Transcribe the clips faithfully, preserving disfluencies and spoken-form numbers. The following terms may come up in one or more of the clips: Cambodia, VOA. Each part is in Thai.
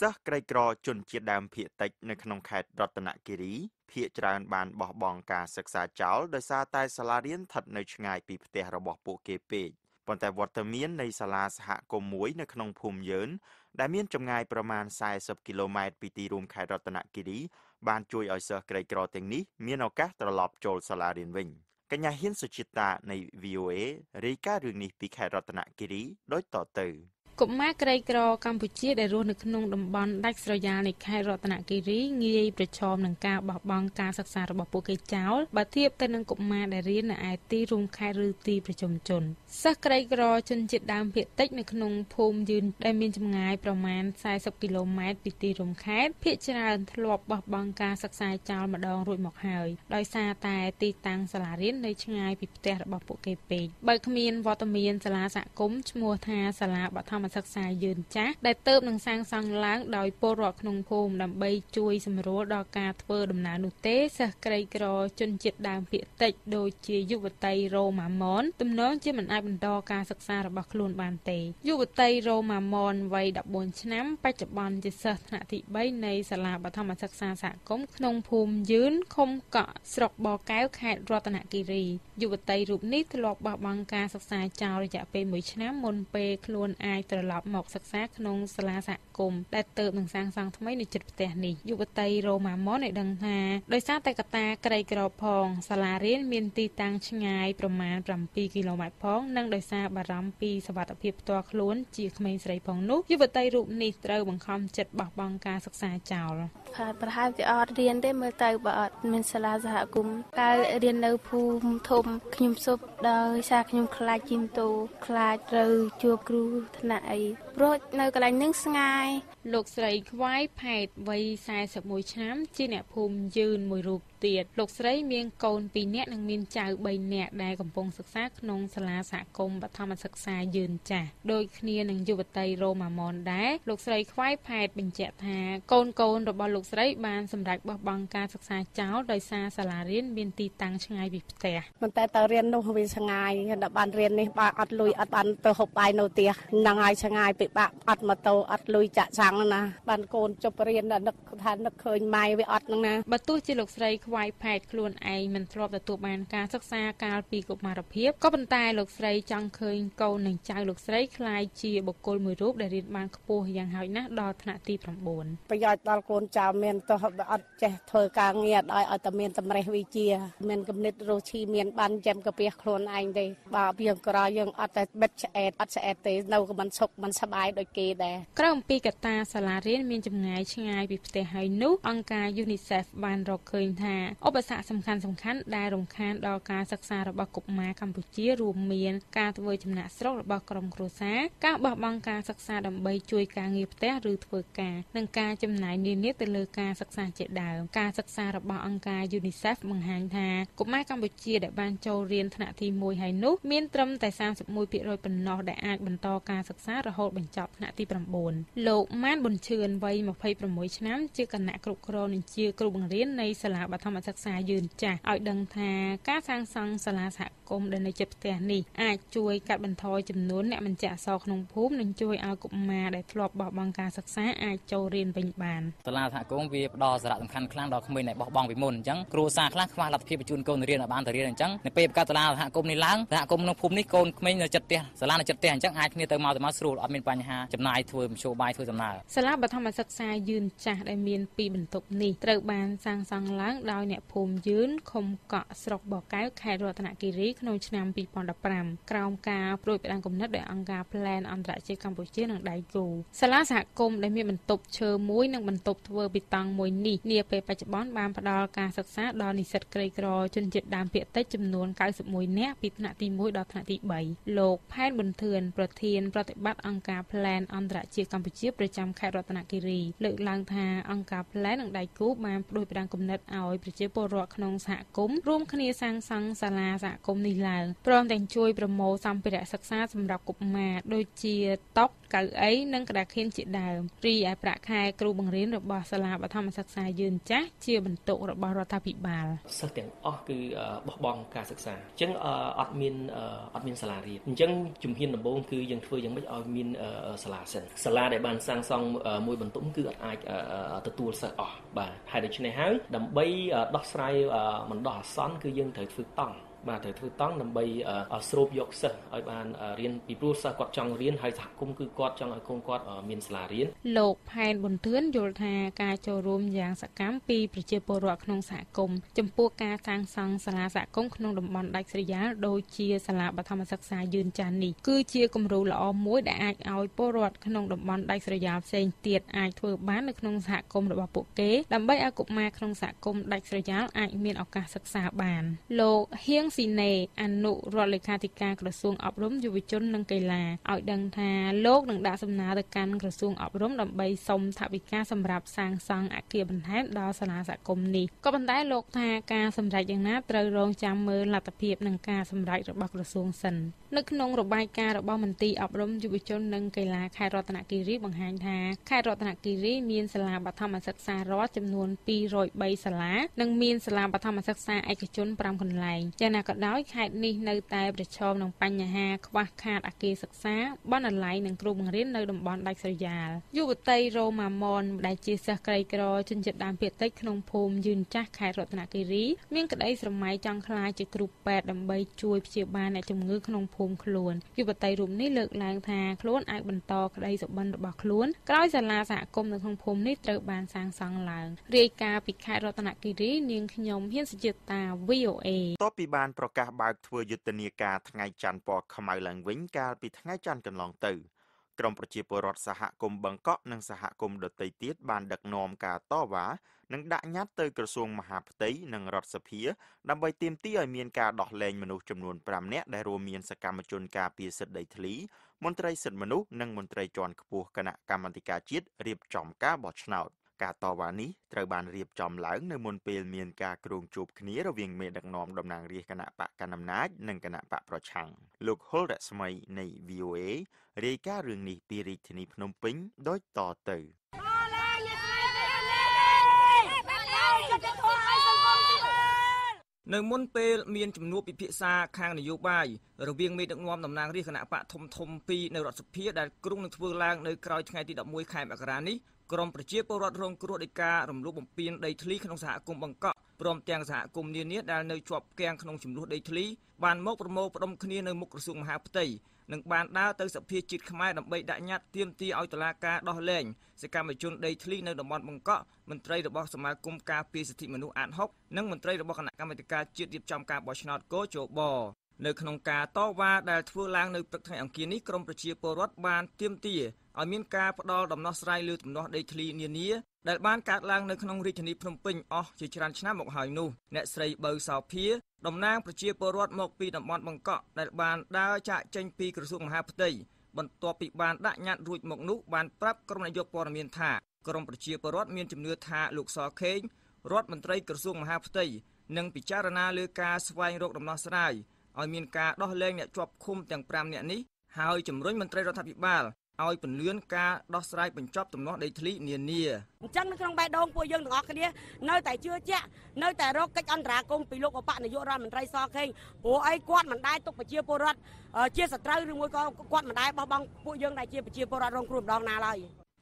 ซักไกรกรอจนเจียดดามเพียติกในขนมแขกรัตนกิรีเพียจราบานบอบองการศึกษาเจ้าโดยซาใต้สลาเรียนถัดในชงายปีเตะระบบปูเกเปย์ปนแต่วัตเมียนในสลาสหกมวยในขนมภูมิเยินได้เมียนจำงายประมาณสายสิบกิโลเมตรปีตีรวมแขกรัตนกิรีบานช่วยออยเซอร์ไกรกรอเต็งนี้เมียนเอาแก๊สตลอดโจลสลาเรียนวิ่งกัญญาเฮียนสุจิตาใน วี โอ เอ เรียกเรื่องนี้ปีแขกรัตนกิรีโดยต่อเติมกบมาไกรกรอกัมพูชีได้รู้ในขนมดมบอลได้สยาในไคโรตนากิริเงียประชมหนังกาบอบบองการศึกษาระบบโปเกเจ้าบาเทียบแต่นังกบมาได้เรียนในไอตีรุมไครูตีประชมจนสักไกรกรอจนจิตดามเพียติกในขนมภูมิยืนได้มีจำงายประมาณสายสิบกิโลเมตรปีตีรุมไคเพียจราทลบบอบบองการศึกษาเจ้ามาดองรุ่ยหมอกหายลอยซาตายตีตังสลาเรียนในชงายปีเตะระบบโปเกเปย์ใบขมีนวอตเมียนสลาสะก้มชมัวทาสลาบะทำศักษายืนจ้าได้เติมหนังสร้างสังล้างโดยโปรดขนมภูมิดำใบจุยสมรู้ดอกกาเทอร์ดำนานุเตสไกรกรอจนจิตดามเพียติกโดยเจียยุบไตโรมามอนตุ่มน้องเจียมันไอเป็นดอกกาศักษาระบกลุนบานเตยุบไตโรมามอนไว้ดับบนชั้นปัจจุบันจะเสถนาธิใบในสลาบธรรมศักษาสะก้มขนมภูมิยืนคมเกาะสรกบอแก้วแขกรัตนกิรียุบไตรูปนี้ตลอดบางกาศักษาเจ้าระยะเป็นหมวยชั้นมนเปคลวนไอตลอดหมอกศึกษาขนมสลาสะกลมได้เติมหนังสร้างสังทำให้ในจุดแต่นี้อยู่กับไตโรมามอนในดังฮาโดยสร้างไตกตาไกรกรอพองสลาเรียนเมียนตีตังชงายประมาณปรำปีกิโลเมตรพองนั่งโดยสร้างบารมปีสวัสดิเพียบตัวคล้วนจีขมิ้นใส่พองนุอยู่กับไตรูปนี้เติมบังคำจัดบักบังการศึกษาเจ้าผ่านประธานจะออดเรียนได้เมื่อไตบอดเมียนสลาสะกลมการเรียนเราภูมิทมขยมศพโดยสร้างขยมคลายจิมโตคลายเราจัวกรูธนาโปรดในกรณีนึ่งสงายหลกใส่ควายแผดไว้สายสมุยช้ำจีเนภูมิยืนมวยรูปเตียดหลกใส่เมียงโกนปีเนตนังมินจ่าใบเนตได้กับปงศึกษาขนมสลาสะกลมบัตธรรมศึกษายืนจ่าโดยเคลียนังอยู่บัตไตโรมามอนได้หลกใส่ควายแผดเป็นเจตาโกนโกนระบหลกใส่บานสำหรับบอบังการศึกษาเจ้าโดยซาสลาเรียนเบียนตีตังชงายบิบเตะมันแต่ตาเรียนนงวินชงายดับบานเรียนนี่บาอัดลุยอัดบานเตะหกใบโนเตียนางไงชงายไปปะอัดมาโตอัดลุยจะช้างนะบานโกนจบเรียนน่ะนักทานนักเคยไม่ไปอัดนังนะบัตตุจิหลกใส่ควายแผดคลวนไอมันทรอบแต่ตัวมันการศึกษาการปีกมาระเพียบก็บรรทายหลกใส่จังเคยเกาหนึ่งใจหลกใส่คลายจีบกลมือรูปได้ริดบางขปูยังหายนะดอธนาตีพรำบนประหยัดตะโกนจามเมียนตัวอัดเจเธอกางเงียดอัดตะเมียนตะเรวิเจียเมียนกับเนตโรชีเมียนบันแจมกระเปียคลวนไอเดย์บาเบียงกระยังอัดแต่เบ็ดเอ็ดอัดเอ็ดเตนเอากับมันชกมันสบายโดยเกเดกระปีกตาสลาเรียนเมียนจำง่ายชงายปิปเตหายนุอังกายูนิเซฟบานรอเคยทาอุปสรรคสำคัญสำคัญได้รำคาญดอการศึกษาระบบกบมากัมพูชีรวมเมียนการทวีจำหนะสรระบบกรมครูซาการบำบังการศึกษาดำใบช่วยการเงียบแต่หรือทวีการหนึ่งการจำหน่ายเนียนเนตเลอการศึกษาเจดดาวการศึกษาระบบอังกายูนิเซฟมังหันทากบมากัมพูชีได้บานโจเรียนถนัดทีมวยหายนุเมียนตรมแต่สามสิบมวยเปียโรยเป็นนอได้อาจบรรทอการศึกษาระหดบรรจบถนัดที่ประบนโลกม่านบนเชิญใบหมอกไฟประมวยชนะเจกันหนักกรุกรนิเจกรุบังเรียนในสลาบัธรรมศึกษายืนจ่าเอาดังทาก้าสร้างสังสลาสะกลมเดินในจับแต่นี่อาจช่วยกัดบรรทอยจำนวนเนี่ยมันจะสอกนงพุ่มนั่นช่วยเอากลุ่มมาได้ทลอบบอบบางการศึกษาอาจโจเรียนเป็นบานสลาสะกลมวีดอสระสำคัญคลั่งดอกขมิ้นในบอบบองไปมุนจังครูสาคลั่งความหลับเพียบจุนโกนเรียนในบ้านแต่เรียนจังในเปียบการสลาสะกลมในล้างสะกลมนงพุ่มนี่โกนขมิ้นในจับแต่สลาในจับแต่จังอาจมีเติมมาเติมมาสูดออกเป็นปัญหาจำนายทวยโชว์ใบทวยจำนายสลาบัธรรมศึกษายืนจ่าได้เมียนปีบรรทุกนี่เติบบานสร้างสังล้างดาวเนี่ยภูมิยืนคมเกาะสรกบอกแก้วแครัตนากิริขนมชนามปีปอนดับปรำกราวกาโปรยเป็นอังกฤษนัดโดยอังกาแพลนอันตรายเจกัมพูชีนังไดกูสลาสะกลมได้มีบรรทบเชอมุ้ยนังบรรทบทเวอร์ปิตังมวยนี่เนียไปปัจจุบันบานปดอการศึกษาดอนิสัตไกรกรอจนเจ็ดดามเพียเต้จำนวนเก้าสิบมวยเนี้ยปิตนาตีมวยดอธนาตีใบโลกแพทย์บนเทือนประเทียนปฏิบัติอังกาแพลนอันตรายเจกัมพูชีประจำแครัตนากิริเลือกลางทาอังกาแพลนนังไดกูมาโปรยเป็นอังกฤษนัดเอาประเจโปรขนมสะกลมร่วมคณีสังสังสลาสะกลมใน แล้วพร้อมแต่งช่วยประโมซัมเปรศักษาสำหรับกลุ่มมาโดยเชียต๊อกกะไอ้นั่งกระดาษเขียนจีดาวปรีอาประคายครูบังเรียนระบอบสลาบธรรมศักษายืนจ้าเชียบรรทุกระบอบรัฐบิบาลสักอย่างอ๋อคือบอบองการศึกษาจังอัดมินอัดมินสลาเรียนจังจุ่มหินระบงคือยังช่วยยังไม่อัดมินสลาเซนสลาได้บานสร้างซองมวยบรรทุกคืออัดไอตัวตัวสักอ๋อบานหายเด็กชายหายดำใบดอกไซมันดอกซ้อนคือยังถือฝึกต้องมาถือถือต้องนำไปสรุปยกเสนอการเรียนปีพฤศกอดจังเรียนให้สักคุ้มคือกอดจังไอ้คุ้มกอดมีนสลาเรียนโลกภายบนเทือนโยธาการโจรมอย่างสักการปีประเจปรวักนงสากลจำพวกการสร้างสังสลาสักก้มขนมดมอนไดสยาโดยเชียสลาปธรรมศึกษายืนจานีคือเชียกมรูละอมมวยได้ไอ้เอาปรวักขนมดมอนไดสยาเซนเตียดไอ้ถือบ้านในขนมสากลระบบปุกเก๋นำไปอากุมาขนมสากลไดสยาไอ้มีนออกการศึกษาบานโลกเฮียงสินเนอนุรเลขาธิการกระทรวงอบรมยุวชนนังไกลาเอาดังทาโลกดังดาสำนักการกระทรวงอบรมดำใบสมทวิกาสำหรับสร้างสร้างอาเกียบันท้ายดาวสลาสกมนี้ก็บันท้ายโลกทาการสำหรับอย่างน่าตระรองจำเมินหลักเพียบนังการสำหรับระบบกระทรวงสันนึกนงระบายการระบบมันตีอบรมยุวชนนังไกลาค่ายรัตนกิริบังหางทาค่ายรัตนกิริมีนสลาบัตธรรมศึกษารอดจำนวนปีรอยใบสลานังมีนสลาบัตธรรมศึกษาเอกชนปรามคนไหลนากระด้อยขาดนี่ในตายประชมนองปัญญาหาควาขาดอาเกศึกษาบ้านอะไรหนึ่งกลุ่มเรียนในดมบอลไดสยาอยู่กับไตโรมามอนได้จีสไกรกรอจนจัดดามเปียเต็กขนมพมยืนจักขายรัตนกิริเมื่อกระได้สมัยจังคลายจะกรุบแปดดำใบช่วยเชียบานในจมเงือกขนมพมขลุ่นอยู่กับไตรุมนี่เลิกแรงทาโคลนไอบรรทอกระได้สบันดอกขลุ่นกล้อยสลาสะกลมหนึ่งขนมพมนี่เติบบานสางสังหลังเรียกาปิดขายรัตนกิริเนียงขยมเฮียนสจิตตา วี โอ เอการประกาศบางทัวร์ยุทธนีการทางไอจันปอขมายหลังวิ่งการปิดทางไอจันกันลองตื่นกรมประชีพรสสหกรมบังเกาะนังสหกรมเดติตีดบานดักนอมการต่อหวานังด่ายัดเตยกระทรวงมหาภัยนังรัฐสภีนำไปเตรียมที่ไอเมียนการดอกแรงมนุษย์จำนวนปรามเนะได้รวมเมียนสกรรมจนการปีศาจได้ทลีมนตรีสิทธิมนุษย์นังมนตรีจรขบวนคณะกรรมการจิตเรียบจอมการบอชนาวการต่อวานี้ตระบานเรียบจอมหลังในมณเปลเมียนกากรุงจูบคณีระเวียงเมดักนอมดำนางเรียกณะปะการนำนาจหนึ่งคณะปะประชังลูกฮอลเดสมัยใน วี โอ เอ เรียกเรื่องนี้ปีริธนิพนมปิงโดยต่อตื่ในมณเปลเมียนจำนวนปิพิซาคางนโยบายระเวียงเมดักนอมดำนางเรียกณะปะทมทมปีในรัฐสภีดัดกรุงนังทเวลางในกรอยไงติดดมวยไข่มากรานี้กรมประชีพรสรงกรุดิการรำลุบมปีนได้ทลีขนมสหกรมบังเกาะพร้อมแจงสหกรมเนียนี้ได้ในจวบแกงขนมชิมรุดได้ทลีบานมกประโมประดมคณีในมุกกระทรวงมหาภัยหนึ่งบานดาวเติร์สเพียจิตขมายดำใบได้ยัดเตรียมตีเอาตลาการดอเลงสกามจุนได้ทลีในดมอนบังเกาะมันตรายดบอกสมาคมกาปีสิทธิมนุษย์อ่านฮกนั่งมันตรายดบอกคณะกรรมการจิตเรียบจำการบอชนอตโกโจบอในขนมกาต้อว่าได้ทวีลางในประเทศอังกฤษนี้กรมประชีพรสบานเตรียมตีเอามีนกาปดอดำนอสไรหรือดำนอได้ทลีเนียนี้ได้บ้านการลางในขนมริชนีพรมปิงอ๋อจิตรันชนะหมกหอยนูเนสไรเบอร์สาวเพียดำนางประชีพรสหมกปีดำมอนบังเกาะได้บ้านดาวจะเจงปีกระทรวงมหาภัยบรรทอปีบ้านได้ยัดรูดหมกนุบ้านปรับกรมนายกปรมีนธากรมประชีพรสมีนจำเนื้อธาลูกสาวเข่งรถมนตรีกระทรวงมหาภัยนั่งพิจารณาเลือกกาสวายโรคดำนอสไรเอามีนกาดอเลงเนี่ยจวบคุมแต่งปรามเนี่ยนี้หายจำรุ่ยมนตรีรัฐพิบาลเอาผลเลื่อนกาดอสไรเป็นจอบตำนอได้ทลีเนียนเนียจังในกรงใบดงปวยยังงอกกันเนี้ยเนยแต่เชื่อเจ้าเนยแต่รกกันอันตรากงปีโลกอปะในยุโรปมันไรซอเข่งปวยไอ้กวาดมันได้ตกไปเชียร์ปวดเชียร์สตรีหรือมวยกวาดมันได้บังบังปวยยังได้เชียร์ไปเชียร์ปวดรองกลุ่มดองนาเลย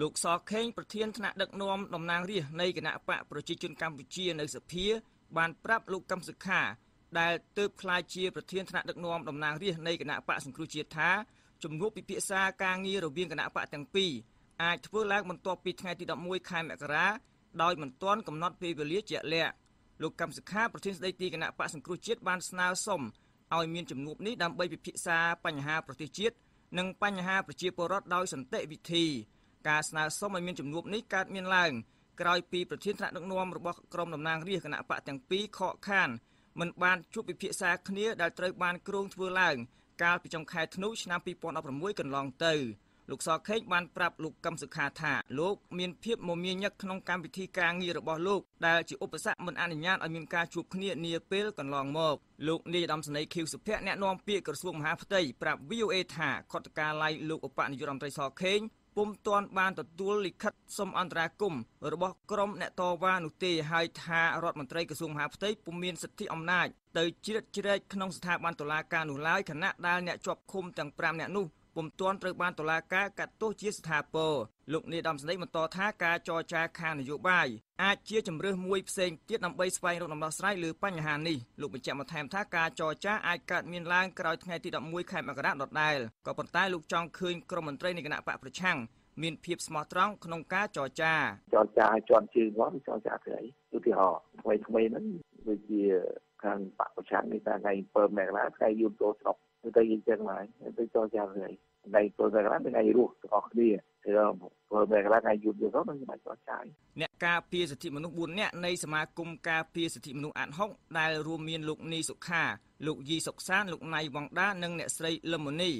ลูกซอเข่งประเทียนคณะดักนอมดำนางเรียในคณะปะประชิดจุนกัมพูชีในสเพียบานปรับลูกกำศึกขาได้เติบคลายเชียประเทศธนาดักนอมดำนางเรียในคณะปะสังครูเชียท้าจำนวนปิพิซากางเงียระเบียงคณะปะแต่งปีอาจเพื่อแลกมันตัวปิดไงที่ดอกมวยคายแมกระโดยมันต้อนกำนดปีเบลียเจเละลูกกำศึกษาประเทศได้ตีคณะปะสังครูเชียบานสนาสมเอาเมียนจำนวนนี้ดำใบปิพิซาปัญหาประเทศเชียหนึ่งปัญหาประเทศปรดโดยสันติวิธีการสนาสมเอาเมียนจำนวนนี้การเมียนแรงกลายปีประเทศธนาดักนอมระบบกรมดำนางเรียคณะปะแต่งปีเคาะข้านมันบานชุบปิพิซาคเนียได้ตรวจบานกรุงทเวลางการประจำขายธนุชนามปีปอนอประมวยกันลองเตอ ลูกสอเค้กบานปรับลูกกำศึกขาถาลูกมีนเพียบโมมีนยักขนมการวิธีการงีระบอลูกได้จิอุปสรรคมันอนุญาตอเมริกาจูบเนียเนียเปิลกันลองโมกลูกนี่ดำสนคิวสุเพะแนะนำเปียกระทรวงมหาดไทยปรับวิวเอถาขอตการไล่ลูกอุปนิยมใจสอเค้กปุ่มตอนบานตัดตัวลิขัดสมอันตรากุมระบบกรมเนตวานุตีไฮทารถมันตรกระทรวงมหาดไทยปุ่มมีนสิทธิอำนาจเตยจิรจิรขนมสถาบันตุลาการหนุนไล่คณะได้เนจบคุมต่างปรามเนนุปุ่มตอนตรบานตุลากากัดโตเชียสถาปลุกในดำสนมันต่อท้ากาจอจาคานโยบายอาเชียจำเรื่องมวยเซงเทียนำใบสไปรถนำลาสไลหรือปัญหานี้ลุกไปแจกมาแทนท้ากาจอจ้าอากัดมีนลางกระไรไงที่ดำมวยแข่งมากระดดได้ก็ปนใต้ลุกจองคืนกรมนตรีในคณะปะประชังมีนเพียบสมอตร้องขนมกาจอจ้าจอจาจอนชื่อว่าจอจาเฉยตุติหอทำไมทำไมนั้นเมื่อกี้ทางปะประชังในการไงเปิดแมกนาไงยูโรสอบไปยินเชียงใหม่ไปจอจาเฉยในตัวแต่ละเป็นไงรู้ออกดีเรื่องเพิ่มแต่ละไงหยุดอยู่ก็มันจะมาจอดใช้เนี่ยกาเปียสิทธิมนุษย์บุญเนี่ยในสมาคมกาเปียสิทธิมนุษย์อ่านห้องได้รวมมีลูกนีสุขาลูกยีศกซานลูกในวังด้านหนึ่งเนี่ยใส่เลมอนี่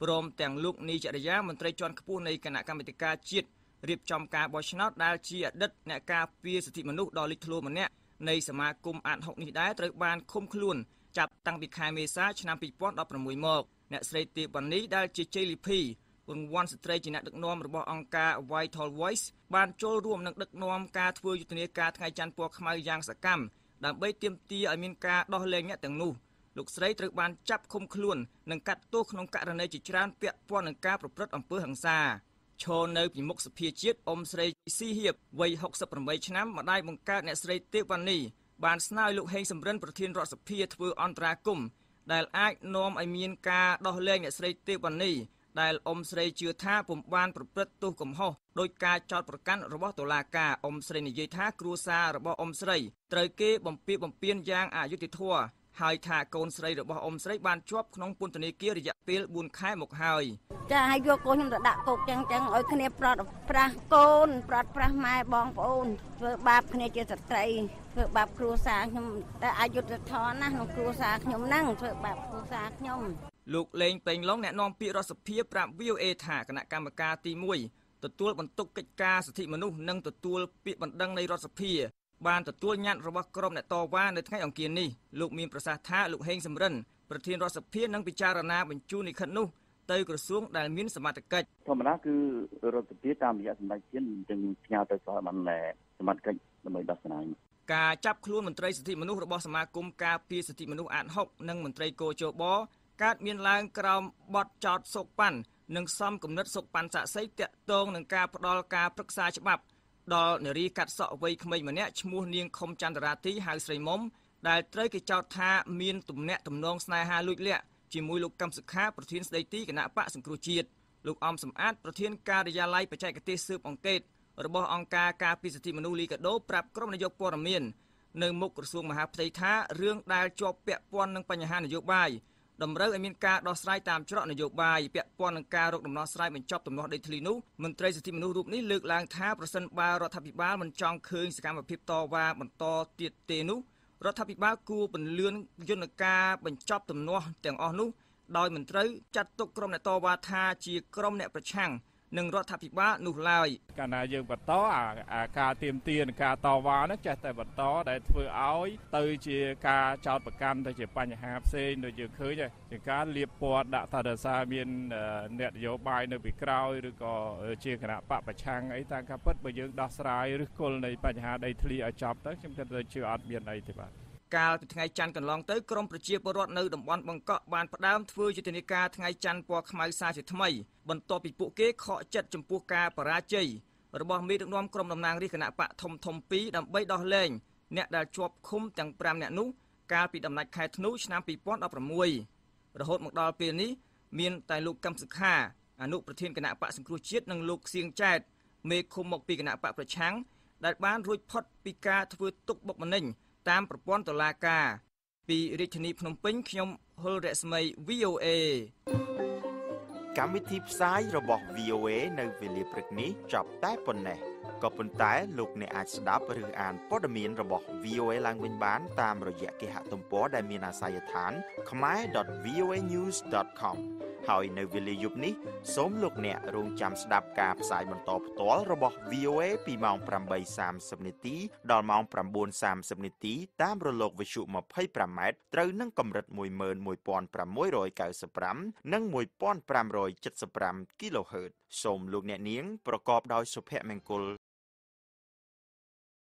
พร้อมแต่งลูกนีจริยามันตรจอนขบูในคณะกรรมการจิตเรียบจอมกาบอชนอตได้เชียดดัดเนี่ยกาเปียสิทธิมนุษย์ดอลิทลูมันเนี่ยในสมาคมอ่านห้องนี้ได้ตรบานคมคลุนจับตั้งปีคายเมษาชนะปีป้อนรับประมุยหมอกเนี่ยใส่ตีวันนี้ได้เจเจลิพีวงวันสตรีจีนักดักนอมระบบองค์การไวท์ทอลไวส์บานโจร่วมนักดักนอมการทเวยุทธนาการไงจันปัวขมายยางสกัมดำใบเตรียมตีอเมริกาดอเลงเนี่ยต่างนู่ลูกสตรีตรึกบานจับคมคลุนนังกัดโต้ขนมกะระในจิตร้านเปียป้อนนังการประพฤติอำเภอหังซาโชว์ในปีมกสเปียจิตอมสตรีซีเฮียบวัยหกสิบแปดวัยชนะมาได้บังการเนี่ยสตรีตีวันนี้บานสไนลูกเฮงสำเร็จประเทศรัสเซียทเวอันตรากุมได้อ้ายนอมอเมริกาดอเลงเนี่ยสตรีตีวันนี้ได้อมเสรีเจือท่าผมบานประพฤติตัวกลมห่อโดยการจอดประกันระบบตุลากาอมเสรีในยท่าครูซาระบบอมเสรีเตยเก็บบ่มปีบ่มเปียนยางอายุติทั่วหายท่าโกนเสรีระบบอมเสรีบานชอบขนมปุนตนิเกียริยะเปลบุญคายหมกหายจะให้โยโกยังระดับตกจังจังอ้อยคะแนนปลอดพระโกนปลอดพระไม้บองปูนเพื่อบาปคะแนนเจตใจเพื่อบาปครูซาขยมแต่อายุติทั่วนะน้องครูซาขยมนั่งเพื่อบาปครูซาขยมลูกเลงเป็นล้องแนะนำปีรสเพียปรับวิวเอถาคณะกรรมการตีมวยตัวตัวบรรทุกกิจการสิทธิมนุษย์นั่งตัวตัวปีบันดังในรสเพียบานตัวตัวยันระบบกรมแนตอว่าในทั้งองค์เกียรติลูกมีประสาทะลูกเฮงสำเร็จประเทศรสเพียนั่งพิจารณาบรรจุในขนุเตยกระทรวงได้มีสมาชิกธรรมนักคือรสเพียตามยาสมัยเช่นจึงพิจารณาต่อมันแหลสมาชิกสมัยดัชนีการจับคลุ้นมนตรีสิทธิมนุษย์ระบบสมาคมการปีสิทธิมนุษย์อ่านหกนั่งมนตรีโกโจบการเมียนลางกรามบอดจอดสกปันหนึ่งซ้ำกำเนิดสกปันสะใสเตะตรงหนึ่งการดอลการปรึกษาฉบับดอลเนรีกัดเสาะไว้ขมายเหมือนเนี้ยชมูเนียงคมจันทราตีหายใส่มมได้เตยกิจจาวทาเมียนตุ่มเนี้ยตุ่มนองสไนฮาลุยเลี้ยจิมุยลูกกำศึกษาประเทศสไตตี้คณะปะสังครุจิตลูกอมสมอาตประเทศการยาไลประจัยกติสืบองเกตระบบองการการพิสติมนุลีกระโดปรับกรมนายกปรเมียนในมุกกระทรวงมหาดไทยท้าเรื่องได้จบเปะปนหนึ่งปัญหานโยบายดำเนินอเมริกาดอสไลตามฉบับนโยบายเปียปอนการรกดำนอสไลเป็นจอบตำนอเดทลีนุมนตรีสิทธิมนุษย์รูปนี้เลือกลางท้าประสันบารัฐพิบาลมันจองคืนสกัมพิบต่อว่ามันต่อเตียเตนุรัฐพิบาลกูเป็นเลื่อนยนต์การเป็นจอบตำนอแต่งอนุโดยมนตรีจัดตกกรมในต่อว่าทาจีกรมในประชังหนึ่งรัฐพิบาลนุลายการนายยืมบัตรต่อการเตรียมเตียนการต่อว่านักจัดแต่บัตรต่อได้เพื่อเอาเตยเจียการจอดประกันโดยเฉพาะอย่างหาเส้นโดยเฉพาะอย่างการเรียบปวดด่าทาร์ซาเมียนเนตโยบายในปีกราวหรือก็เชียงคณะปะประชังไอ้ทางการพัฒน์ไปยืมดอสไลหรือคนในปัญหาได้ทลีอาจับตั้งจำเป็นเชื่ออัดเมียนในที่บ้านการทางจันทร์กันลองเตยกรมประชีพรอดในดมวันบังเกาะบานประดามทวีจิตนิกาทางจันทร์ปวกขมายซาจิตทมัยบรรทบปิปุเกะขอจัดจมปูกาปราชัยระบบมีดน้อมกรมดำนางรีขณะปะทมทมปีดำใบดอเลงเนี่ยได้จบคุ้มจังแปรมเนี่ยนุการปีดำนัดไข่ธนุชนามปีป้อนอัปรมวยระหดหมกดอลปีนี้มีนแต่ลูกกำศึกฆ่าอนุประเทศขณะปะสังครุชิตนังลูกเสียงแจดเมฆคุมหมกปีขณะปะประชังได้บ้านรวยพอดปีกาทวีตุกบกมันนิ่งตามประปอนตุลากาปีริชนีพนมปิงขยมเฮลเรสไม วี โอ เอ กรรมวิธีภาษาระบบ วี โอ เอ ในเวลีปรึกนี้จับแต่ปนแน่ ก็ปนใจลูกในอาชีพดับหรืออ่านพอดมีนระบบ วี โอ เอ ลังวินบ้านตามระยะกิหะตุมโพได้มีนาสายฐานขมาย ดอท วี โอ เอ นิวส์ ดอท คอม หอยในวิลยุบนี้สมลูกเนี่ยรงจำสดับกาบสายบรรทบตัวระบบ วี โอ เอ ปีมองปรำใบสามสิบนาทีดอลมองปรำบุญสามสิบนาทีตามระลกวิชุมาให้ปรำเม็ดเตรนั่งกำรัดมวยเมินมวยปอนปรำมวยรอยเก่าสปรำนั่งมวยปอนปรำรอยจัดสปรำกิโลเฮิรตสมลูกเนี่ยเนียงประกอบโดยสุภเมงกุล